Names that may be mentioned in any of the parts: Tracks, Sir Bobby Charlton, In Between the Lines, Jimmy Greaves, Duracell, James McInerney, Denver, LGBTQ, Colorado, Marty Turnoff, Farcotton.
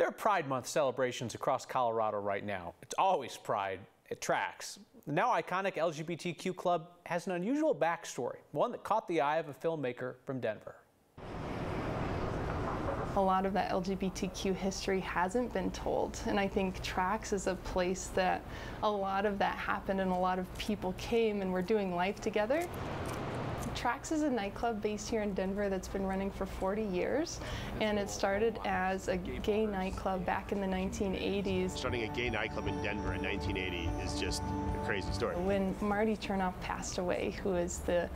There are Pride Month celebrations across Colorado right now. It's always Pride at Tracks. The now iconic LGBTQ club has an unusual backstory, one that caught the eye of a filmmaker from Denver. A lot of that LGBTQ history hasn't been told, and I think Tracks is a place that a lot of that happened and a lot of people came and were doing life together. Tracks is a nightclub based here in Denver that's been running for 40 years, and it started as a gay nightclub back in the 1980s. Starting a gay nightclub in Denver in 1980 is just a crazy story. When Marty Turnoff passed away, who is the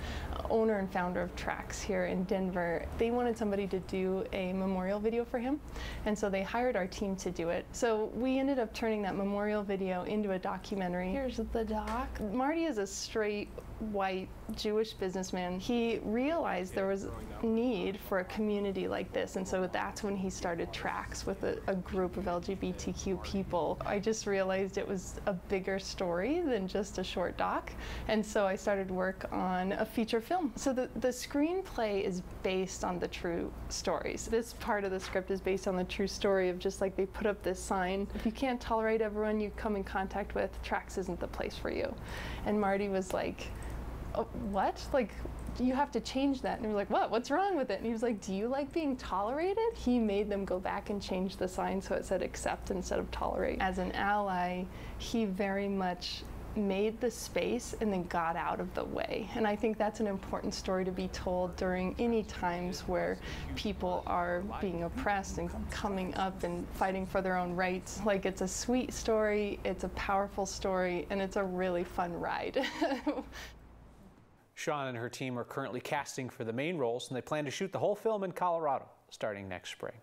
owner and founder of Tracks here in Denver, they wanted somebody to do a memorial video for him, and so they hired our team to do it. So we ended up turning that memorial video into a documentary. Here's the doc. Marty is a straight, white, Jewish businessman. He realized there was need for a community like this, and so that's when he started Tracks with a group of LGBTQ people. I just realized it was a bigger story than just a short doc, and so I started work on a feature film. So the screenplay is based on the true stories. This part of the script is based on the true story of just like they put up this sign, if you can't tolerate everyone you come in contact with, Tracks isn't the place for you. And Marty was like, oh, what? Like, you have to change that. And we were like, what? What's wrong with it? And he was like, do you like being tolerated? He made them go back and change the sign so it said accept instead of tolerate. As an ally, he very much made the space and then got out of the way. And I think that's an important story to be told during any times where people are being oppressed and coming up and fighting for their own rights. Like, it's a sweet story, it's a powerful story, and it's a really fun ride. Sean and her team are currently casting for the main roles, and they plan to shoot the whole film in Colorado starting next spring.